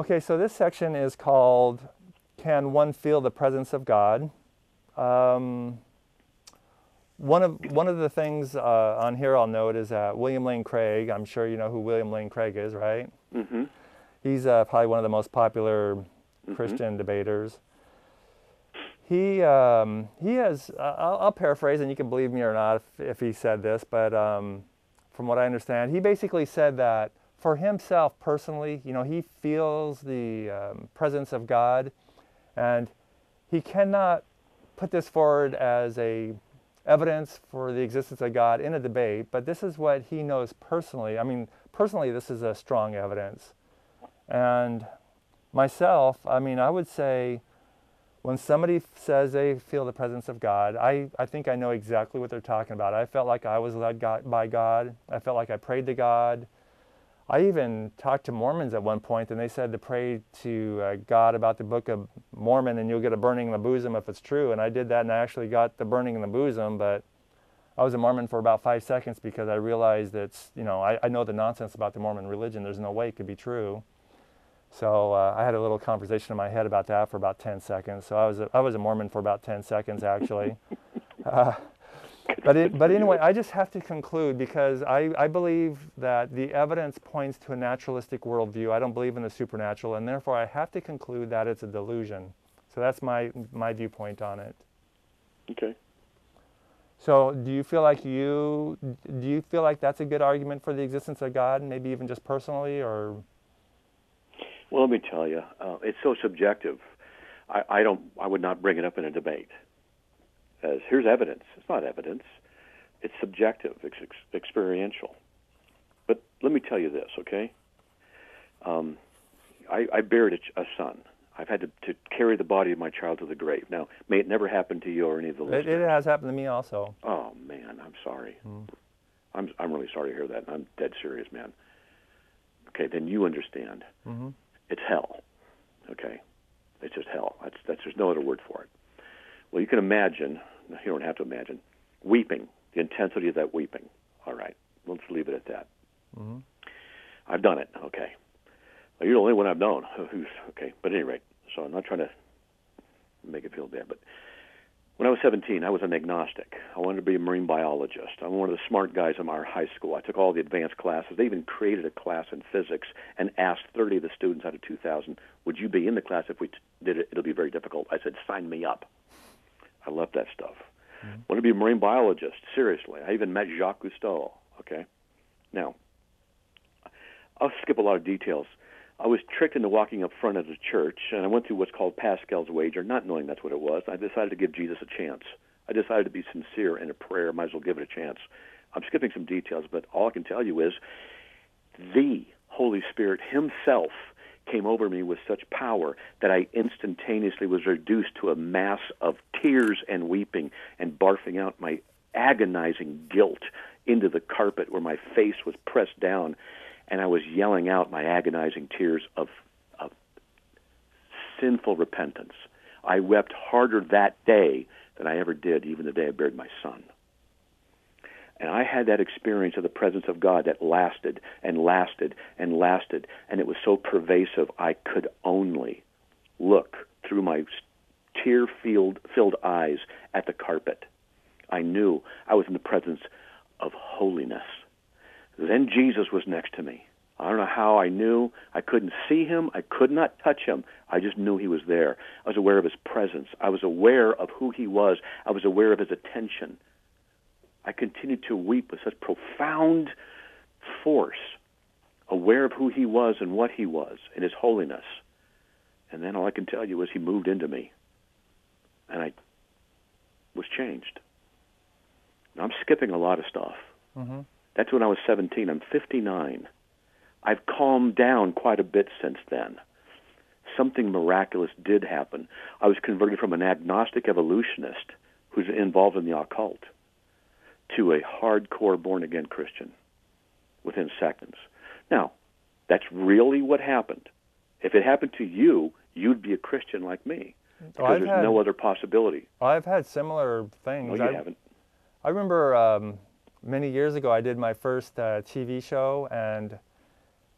Okay, so this section is called, Can One Feel the Presence of God? One of the things on here I'll note is that William Lane Craig, I'm sure you know who William Lane Craig is, right? Mm-hmm. He's probably one of the most popular mm-hmm. Christian debaters. He has, I'll paraphrase, and you can believe me or not if he said this, but from what I understand, he basically said that for himself personally, you know, he feels the presence of God, and he cannot put this forward as a evidence for the existence of God in a debate, but this is what he knows personally. I mean, personally, this is a strong evidence. And myself, I mean, I would say, when somebody says they feel the presence of God, I think I know exactly what they're talking about. I felt like I was led by God. I felt like I prayed to God. I even talked to Mormons at one point, and they said to pray to God about the Book of Mormon, and you'll get a burning in the bosom if it's true. And I did that, and I actually got the burning in the bosom, but I was a Mormon for about 5 seconds because I realized that, you know, I know the nonsense about the Mormon religion. There's no way it could be true. So I had a little conversation in my head about that for about 10 seconds. So I was a Mormon for about 10 seconds, actually. But anyway, I just have to conclude because I believe that the evidence points to a naturalistic worldview. I don't believe in the supernatural, and therefore I have to conclude that it's a delusion. So that's my viewpoint on it. Okay. So do you feel like that's a good argument for the existence of God, maybe even just personally, or? Well, let me tell you, it's so subjective. I would not bring it up in a debate. As here's evidence. It's not evidence. It's subjective. It's experiential. But let me tell you this, okay? I buried a son. I've had to carry the body of my child to the grave. Now, may it never happen to you or any of the listeners. It has happened to me also. Oh man, I'm sorry. Mm. I'm really sorry to hear that. And I'm dead serious, man. Okay, then you understand. Mm-hmm. It's hell, okay? It's just hell. There's no other word for it. Well, you can imagine, you don't have to imagine, weeping, the intensity of that weeping. All right, let's leave it at that. Mm-hmm. I've done it, okay. Well, you're the only one I've known who's, okay, but at any rate, so I'm not trying to make it feel bad, but when I was 17, I was an agnostic. I wanted to be a marine biologist. I'm one of the smart guys in our high school. I took all the advanced classes. They even created a class in physics and asked 30 of the students out of 2,000, would you be in the class if we did it? It'll be very difficult. I said, sign me up. I love that stuff. Mm-hmm. I want to be a marine biologist, seriously. I even met Jacques Cousteau, okay? Now, I'll skip a lot of details. I was tricked into walking up front of the church, and I went through what's called Pascal's Wager, not knowing that's what it was. I decided to give Jesus a chance. I decided to be sincere in a prayer. Might as well give it a chance. I'm skipping some details, but all I can tell you is the Holy Spirit himself came over me with such power that I instantaneously was reduced to a mass of tears and weeping and barfing out my agonizing guilt into the carpet where my face was pressed down. And I was yelling out my agonizing tears of sinful repentance. I wept harder that day than I ever did, even the day I buried my son. And I had that experience of the presence of God that lasted and lasted and lasted, and it was so pervasive I could only look through my tear-filled eyes at the carpet. I knew I was in the presence of holiness. Then Jesus was next to me. I don't know how I knew. I couldn't see him. I could not touch him. I just knew he was there. I was aware of his presence. I was aware of who he was. I was aware of his attention. I continued to weep with such profound force, aware of who he was and what he was and his holiness. And then all I can tell you is he moved into me, and I was changed. Now, I'm skipping a lot of stuff. Mm-hmm. That's when I was 17. I'm 59. I've calmed down quite a bit since then. Something miraculous did happen. I was converted from an agnostic evolutionist who's involved in the occult to a hardcore born-again Christian within seconds. Now, that's really what happened. If it happened to you, you'd be a Christian like me because there's no other possibility. I've had similar things. No, you haven't. I remember... Many years ago, I did my first TV show, and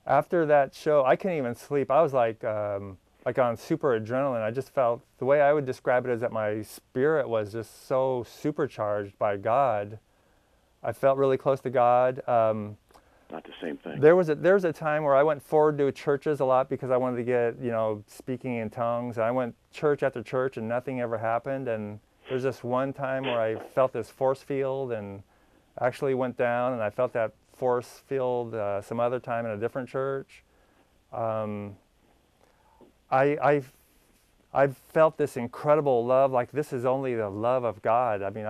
after that show, I couldn't even sleep. I was like on super adrenaline. I just felt, the way I would describe it is that my spirit was just so supercharged by God. I felt really close to God. Not the same thing. There was a time where I went forward to churches a lot because I wanted to get, you know, speaking in tongues. I went church after church and nothing ever happened. And there's this one time where I felt this force field and actually went down, and I felt that force field some other time in a different church. I've felt this incredible love, like this is only the love of God. I mean,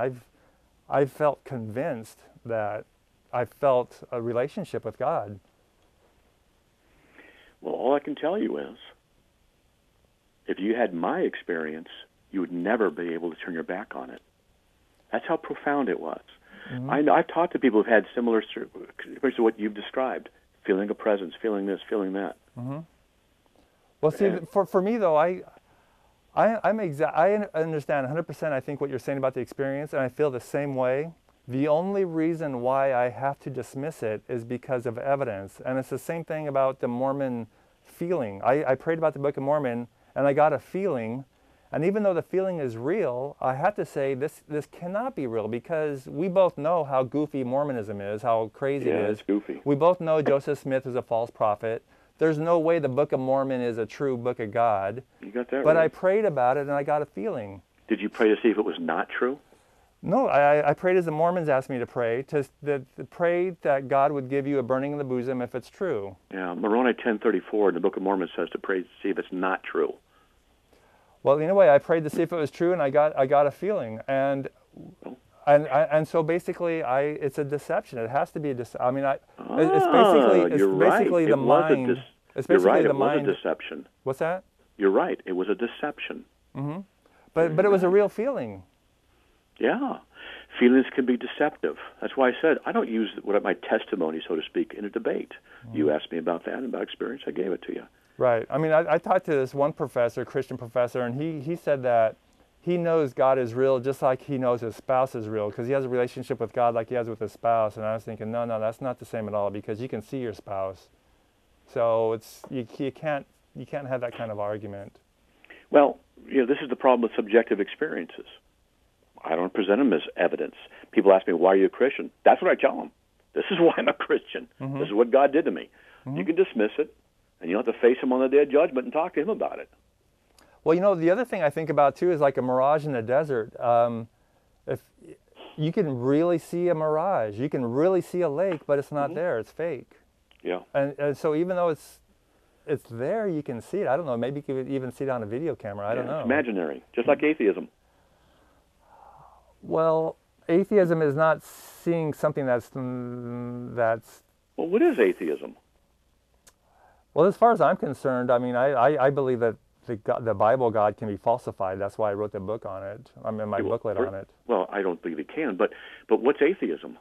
I've felt convinced that I felt a relationship with God. Well, all I can tell you is, if you had my experience, you would never be able to turn your back on it. That's how profound it was. Mm-hmm. I know, I've talked to people who've had similar experiences to what you've described, feeling a presence, feeling this, feeling that. Mm-hmm. Well, see, for me, though, I understand 100%, I think, what you're saying about the experience, and I feel the same way. The only reason why I have to dismiss it is because of evidence. And it's the same thing about the Mormon feeling. I prayed about the Book of Mormon, and I got a feeling. And even though the feeling is real, I have to say this cannot be real, because we both know how goofy Mormonism is, how crazy it is. It's goofy. We both know Joseph Smith is a false prophet. There's no way the Book of Mormon is a true book of God. You got that but right. I prayed about it, and I got a feeling. Did you pray to see if it was not true? No, I prayed as the Mormons asked me to pray, pray that God would give you a burning in the bosom if it's true. Yeah, Moroni 10:34 in the Book of Mormon says to pray to see if it's not true. Well, in a way, I prayed to see if it was true, and I got a feeling, and so basically, it's a deception. It has to be a deception. I mean, it's basically the mind. It's basically the mind. It was a deception. What's that? You're right. It was a deception. Mm-hmm. But it was a real feeling. Yeah. Feelings can be deceptive. That's why I said I don't use my testimony, so to speak, in a debate. Mm-hmm. You asked me about that and about experience. I gave it to you. Right. I mean, I talked to this one professor, Christian professor, and he said that he knows God is real just like he knows his spouse is real, because he has a relationship with God like he has with his spouse. And I was thinking, no, that's not the same at all, because you can see your spouse. So it's you can't have that kind of argument. Well, you know, this is the problem with subjective experiences. I don't present them as evidence. People ask me, why are you a Christian? That's what I tell them. This is why I'm a Christian. Mm-hmm. This is what God did to me. Mm-hmm. You can dismiss it, and you don't have to face him on the day of judgment and talk to him about it. Well, you know, the other thing I think about, too, is like a mirage in the desert. If you can really see a mirage. You can really see a lake, but it's not mm-hmm. there. It's fake. Yeah. And so even though it's there, you can see it. I don't know. Maybe you can even see it on a video camera. I don't know. It's imaginary, just like atheism. Well, atheism is not seeing something that's... Well, what is atheism? Well, as far as I'm concerned, I mean, I believe that the Bible God can be falsified. That's why I wrote the book on it. I mean, my booklet on it. Well, I don't believe it can, but what's atheism?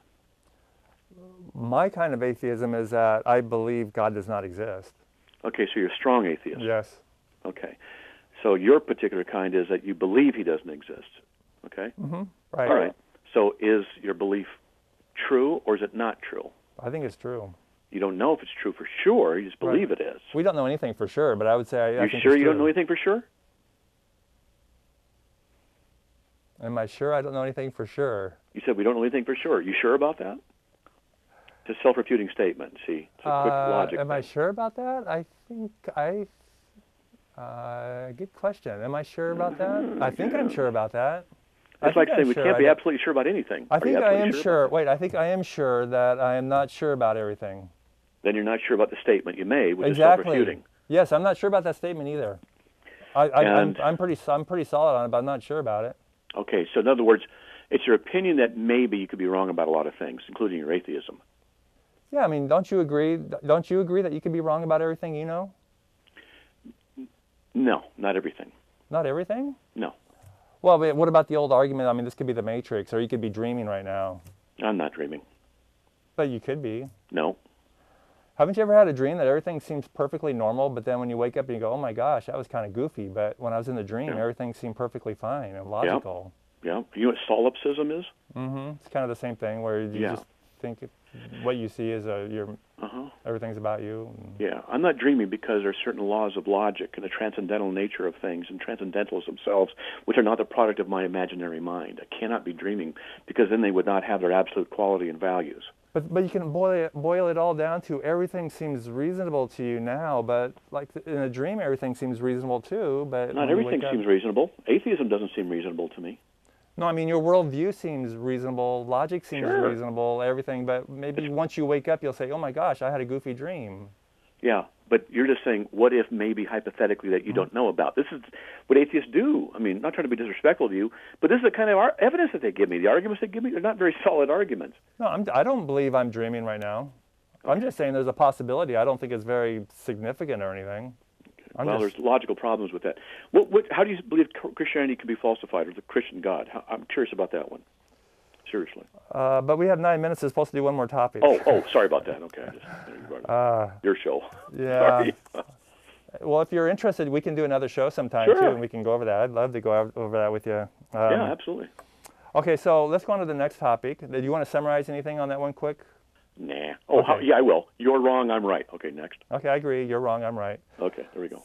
My kind of atheism is that I believe God does not exist. Okay, so you're a strong atheist. Yes. Okay. So your particular kind is that you believe he doesn't exist. Okay? Mm-hmm. Right. All right. So is your belief true or is it not true? I think it's true. You don't know if it's true for sure. You just believe right. it is. We don't know anything for sure, but I would say I think it's true. You sure you don't know anything for sure? Am I sure I don't know anything for sure? You said we don't know anything for sure. You sure about that? It's a self-refuting statement. See, it's a quick logic. Am thing. I sure about that? I think good question. Am I sure about that? I think I'm sure about that. It's like saying we can't be absolutely sure about anything. I think I am sure. Wait, I think I am sure that I am not sure about everything. Then you're not sure about the statement you made, which is self-refuting. Yes, I'm not sure about that statement either. I'm pretty solid on it, but I'm not sure about it. Okay, so in other words, it's your opinion that maybe you could be wrong about a lot of things, including your atheism. Yeah, I mean, don't you agree? Don't you agree that you could be wrong about everything you know? No, not everything. Not everything? No. Well, but what about the old argument? I mean, this could be the Matrix, or you could be dreaming right now. I'm not dreaming. But you could be. No. Haven't you ever had a dream that everything seems perfectly normal, but then when you wake up and you go, oh my gosh, that was kind of goofy, but when I was in the dream, everything seemed perfectly fine and logical. Yeah. You know what solipsism is? Mm-hmm. It's kind of the same thing where you just think... what you see is everything's about you. Yeah, I'm not dreaming because there are certain laws of logic and the transcendental nature of things and transcendentals themselves, which are not the product of my imaginary mind. I cannot be dreaming because then they would not have their absolute quality and values. But you can boil it all down to everything seems reasonable to you now, but like in a dream, everything seems reasonable too. But not everything seems reasonable. Atheism doesn't seem reasonable to me. No, I mean, your worldview seems reasonable, logic seems reasonable, everything, but maybe once you wake up, you'll say, oh my gosh, I had a goofy dream. Yeah, but you're just saying, what if maybe hypothetically that you don't know about? This is what atheists do. I mean, not trying to be disrespectful to you, but this is the kind of evidence that they give me. The arguments they give me, they're not very solid arguments. No, I don't believe I'm dreaming right now. Okay. I'm just saying there's a possibility. I don't think it's very significant or anything. Well, there's logical problems with that. How do you believe Christianity can be falsified, or the Christian God? I'm curious about that one. Seriously. But we have 9 minutes. We're supposed to do one more topic. Oh, sorry about that. Okay. Your show. Yeah. Sorry. Well, if you're interested, we can do another show sometime, too, and we can go over that. I'd love to go over that with you. Yeah, absolutely. Okay, so let's go on to the next topic. Do you want to summarize anything on that one quick? Nah. Oh, okay. Yeah, I will. You're wrong, I'm right. Okay, next. Okay, I agree. You're wrong, I'm right. Okay, there we go.